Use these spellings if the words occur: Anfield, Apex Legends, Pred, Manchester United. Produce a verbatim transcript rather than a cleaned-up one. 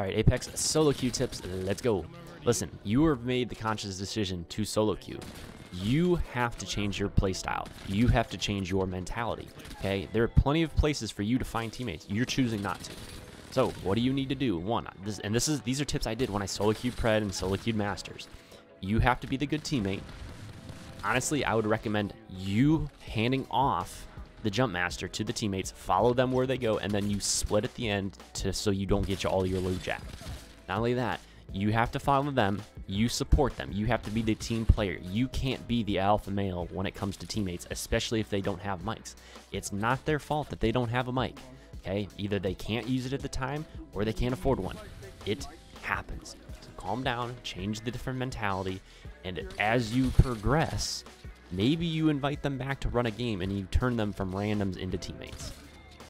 Alright, Apex solo queue tips, let's go. Listen, you have made the conscious decision to solo queue. You have to change your playstyle. You have to change your mentality, okay? There are plenty of places for you to find teammates. You're choosing not to. So what do you need to do? One, this, and this is these are tips I did when I solo queued Pred and solo queued Masters. You have to be the good teammate. Honestly, I would recommend you handing off the jump master to the teammates, follow them where they go, and then you split at the end to, so you don't get all your loot jack. Not only that, you have to follow them, you support them, you have to be the team player. You can't be the alpha male when it comes to teammates, especially if they don't have mics. It's not their fault that they don't have a mic, okay? Either they can't use it at the time or they can't afford one. It happens. So calm down, change the different mentality, and as you progress, maybe you invite them back to run a game and you turn them from randoms into teammates.